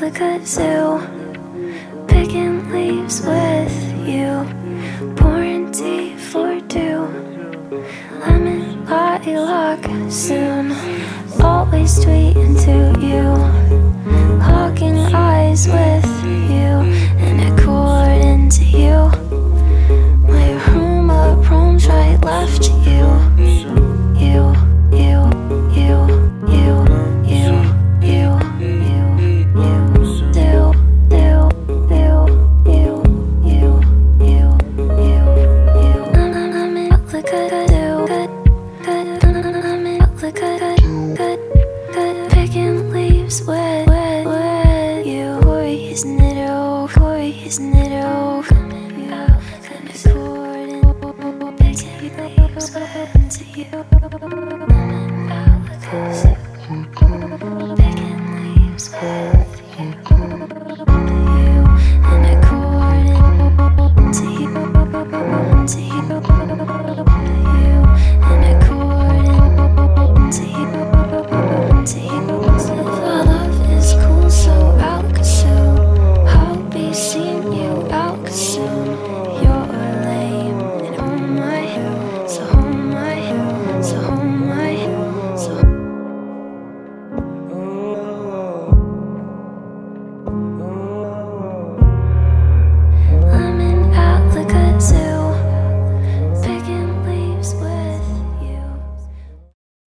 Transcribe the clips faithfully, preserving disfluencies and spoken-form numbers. look like I do. Picking leaves with you, pouring tea for two. Lemon lilac soon, always tweeting to you. Locking eyes with you, and I core into you. My room up, roam's right, left you. You, you, you, you, you, you, you, you, do, do, do, you, you, you, you, you. I make it look like I do. I make it look like I do. Picking leaves with you. Boy, isn't it oh? Boy, isn't it oh? Coming out, kind of cold. Picking leaves with you.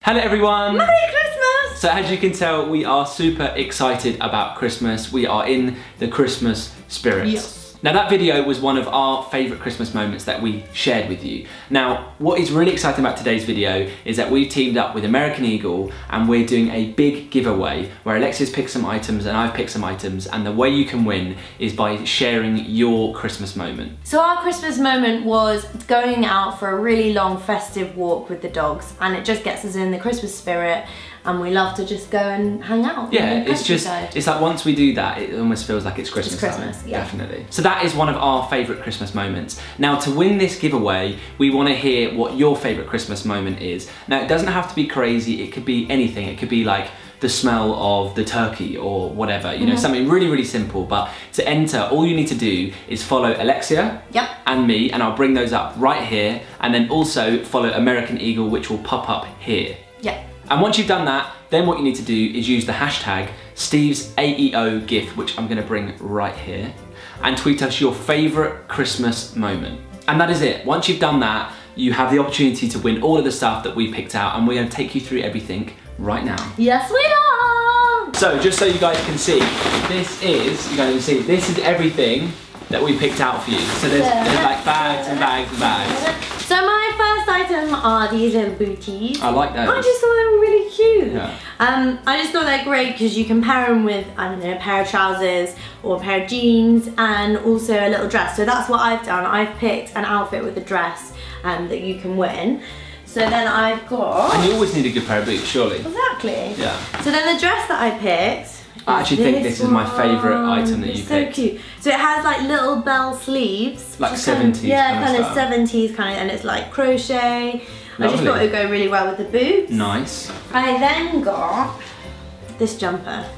Hello everyone! Merry Christmas! So as you can tell, we are super excited about Christmas. We are in the Christmas spirit. Yes. Now that video was one of our favourite Christmas moments that we shared with you. Now what is really exciting about today's video is that we've teamed up with American Eagle and we're doing a big giveaway where Alexis picked some items and I've picked some items, and the way you can win is by sharing your Christmas moment. So our Christmas moment was going out for a really long festive walk with the dogs, and it just gets us in the Christmas spirit. And we love to just go and hang out. Yeah, it's just, it's like once we do that, it almost feels like it's Christmas, it's Christmas time. Yeah. Definitely. So that is one of our favourite Christmas moments. Now to win this giveaway, we want to hear what your favourite Christmas moment is. Now it doesn't have to be crazy, it could be anything. It could be like the smell of the turkey or whatever, you know, mm-hmm. something really, really simple. But to enter, all you need to do is follow Alexia yep. and me, and I'll bring those up right here. And then also follow American Eagle, which will pop up here. Yeah. And once you've done that, then what you need to do is use the hashtag Steve's A E O Gift, which I'm gonna bring right here, and tweet us your favorite Christmas moment. And that is it. Once you've done that, you have the opportunity to win all of the stuff that we picked out, and we're gonna take you through everything right now. Yes, we are! So just so you guys can see, this is, you guys can see, this is everything that we picked out for you. So there's, there's like bags and bags and bags. So my first item are these little booties. I like those. I just thought they were really cute. Yeah. Um, I just thought they're great because you can pair them with, I don't know, a pair of trousers or a pair of jeans and also a little dress. So that's what I've done. I've picked an outfit with a dress um, that you can wear in. So then I've got... And you always need a good pair of boots, surely. Exactly. Yeah. So then the dress that I picked... I actually this think this one. is my favourite item that it's you so picked. So cute. So it has like little bell sleeves. Like seventies kind of, Yeah, kind of, kind of seventies kind of, and it's like crochet. Lovely. I just thought it would go really well with the boots. Nice. I then got this jumper.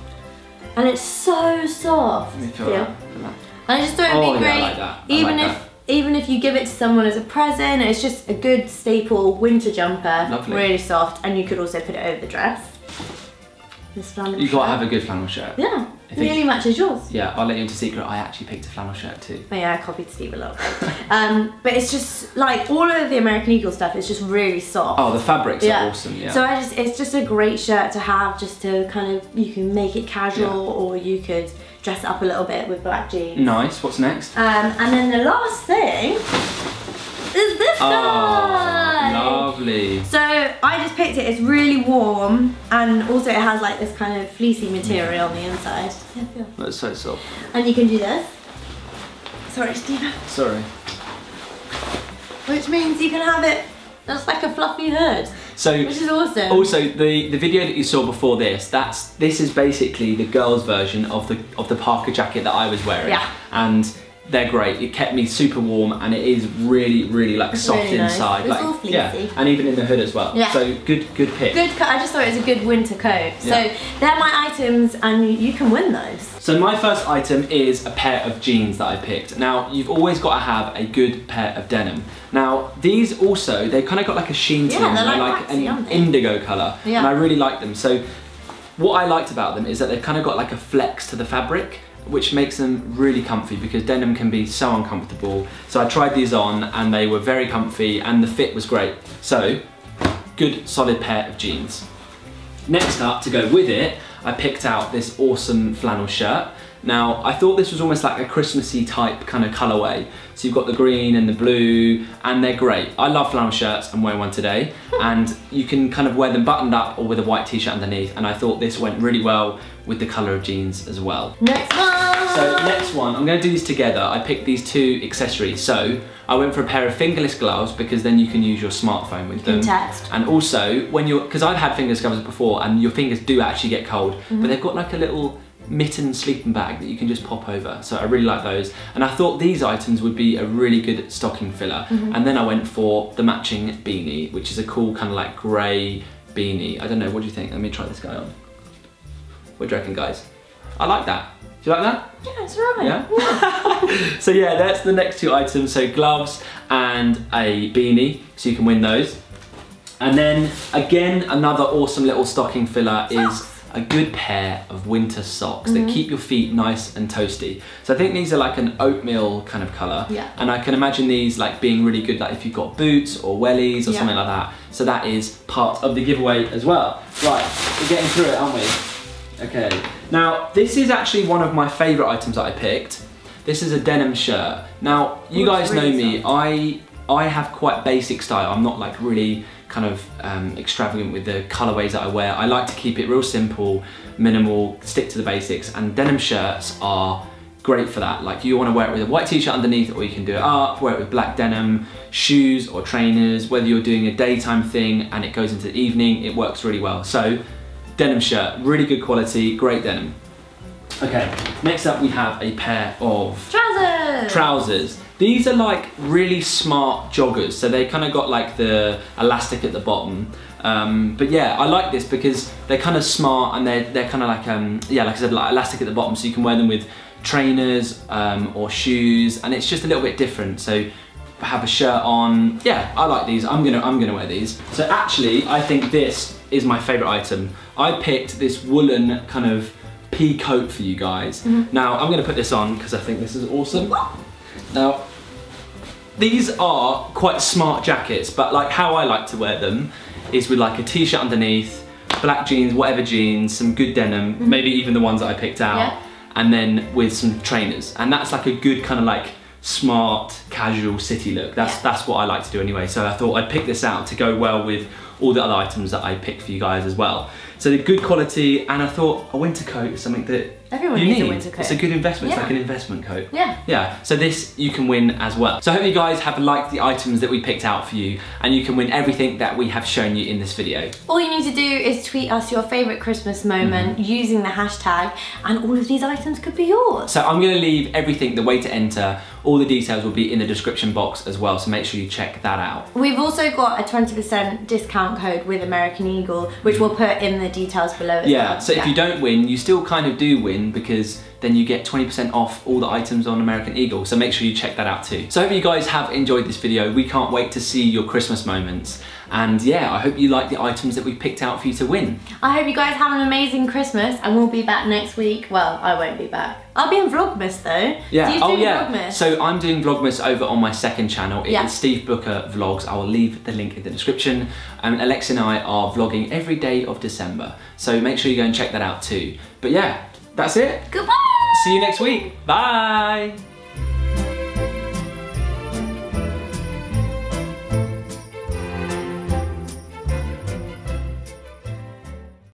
And it's so soft. I feel yeah. that. And I just thought it would oh, be great. Yeah, I like that. I even like if that. Even if you give it to someone as a present, it's just a good staple winter jumper. Lovely. Really soft, and you could also put it over the dress. This flannel You've shirt. got to have a good flannel shirt. Yeah, it really matches yours. Yeah, I'll let you into secret, I actually picked a flannel shirt too. But yeah, I copied Steve a lot. um, but it's just like, all of the American Eagle stuff is just really soft. Oh, the fabrics yeah. are awesome, yeah. So I just, it's just a great shirt to have, just to kind of, you can make it casual yeah. or you could dress it up a little bit with black jeans. Nice, what's next? Um, and then the last thing is this oh, guy. Lovely. So I just picked it, it's really warm, and also it has like this kind of fleecy material on the inside. Yeah, that's so soft. And you can do this. Sorry, Steve. Sorry. Which means you can have it just like a fluffy hood. So, which is awesome. Also, the, the video that you saw before this, that's this is basically the girls' version of the of the parka jacket that I was wearing. Yeah. And they're great. It kept me super warm, and it is really, really like it's soft really nice. Inside. It's like, all fleecy. Yeah, and even in the hood as well. Yeah. So good, good pick. Good. I just thought it was a good winter coat. So yeah. They're my items, and you can win those. So my first item is a pair of jeans that I picked. Now you've always got to have a good pair of denim. Now these also, they kind of got like a sheen to yeah, them. They're like, like waxy, an indigo colour, yeah. And I really like them. So what I liked about them is that they've kind of got like a flex to the fabric, which makes them really comfy because denim can be so uncomfortable. So I tried these on and they were very comfy and the fit was great. So, good solid pair of jeans. Next up, to go with it, I picked out this awesome flannel shirt. Now, I thought this was almost like a Christmassy type kind of colorway. So you've got the green and the blue, and they're great. I love flannel shirts, I'm wearing one today. And you can kind of wear them buttoned up or with a white t-shirt underneath, and I thought this went really well with the color of jeans as well. Next one! So next one, I'm gonna do these together. I picked these two accessories. So I went for a pair of fingerless gloves because then you can use your smartphone with them. You can text. And also, when you're, because I've had fingerless gloves before and your fingers do actually get cold, mm-hmm. but they've got like a little mitten sleeping bag that you can just pop over. So I really like those. And I thought these items would be a really good stocking filler. Mm-hmm. And then I went for the matching beanie, which is a cool kind of like grey beanie. I don't know, what do you think? Let me try this guy on. What do you reckon, guys? I like that. Do you like that? Yeah, it's right. Yeah? So yeah, that's the next two items. So gloves and a beanie, so you can win those. And then again, another awesome little stocking filler is a good pair of winter socks mm-hmm. that keep your feet nice and toasty. So I think these are like an oatmeal kind of colour. Yeah. And I can imagine these like being really good like if you've got boots or wellies or yeah. something like that. So that is part of the giveaway as well. Right, we're getting through it, aren't we? Okay, now this is actually one of my favourite items that I picked. This is a denim shirt. Now, you oh, guys really know me, I, I have quite basic style. I'm not like really kind of um, extravagant with the colorways that I wear. I like to keep it real simple, minimal, stick to the basics, and denim shirts are great for that. Like you wanna wear it with a white t-shirt underneath, or you can do it up, wear it with black denim, shoes or trainers, whether you're doing a daytime thing and it goes into the evening, it works really well. So, denim shirt, really good quality, great denim. Okay, next up we have a pair of trousers. Trousers. These are like really smart joggers, so they kind of got like the elastic at the bottom. Um, but yeah, I like this because they're kind of smart and they're, they're kind of like, um, yeah, like I said, like elastic at the bottom, so you can wear them with trainers um, or shoes, and it's just a little bit different. So have a shirt on. Yeah, I like these. I'm gonna, I'm gonna wear these. So actually, I think this is my favorite item. I picked this woolen kind of pea coat for you guys. Mm-hmm. Now I'm gonna put this on because I think this is awesome. Now, these are quite smart jackets, but like how I like to wear them is with like a t-shirt underneath, black jeans, whatever jeans, some good denim, mm-hmm. maybe even the ones that I picked out, yeah. and then with some trainers. And that's like a good kind of like smart, casual city look. That's, yeah. that's what I like to do anyway. So I thought I'd pick this out to go well with all the other items that I picked for you guys as well. So they're good quality, and I thought a winter coat is something that everyone you needs need. a winter coat. It's a good investment, yeah. It's like an investment coat. Yeah. Yeah, so this you can win as well. So I hope you guys have liked the items that we picked out for you, and you can win everything that we have shown you in this video. All you need to do is tweet us your favourite Christmas moment mm-hmm. using the hashtag, and all of these items could be yours. So I'm gonna leave everything, the way to enter, all the details will be in the description box as well, so make sure you check that out. We've also got a twenty percent discount code with American Eagle, which we'll put in the details below as yeah, well. So yeah, so if you don't win, you still kind of do win, because then you get twenty percent off all the items on American Eagle, so make sure you check that out too. So I hope you guys have enjoyed this video. We can't wait to see your Christmas moments. And yeah, I hope you like the items that we picked out for you to win. I hope you guys have an amazing Christmas, and we'll be back next week. Well, I won't be back. I'll be in Vlogmas though. Yeah. Do you oh, do yeah. Vlogmas? So I'm doing Vlogmas over on my second channel. It yeah. is Steve Booker Vlogs. I will leave the link in the description. And Alex and I are vlogging every day of December. So make sure you go and check that out too. But yeah, that's it. Goodbye. See you next week. Bye.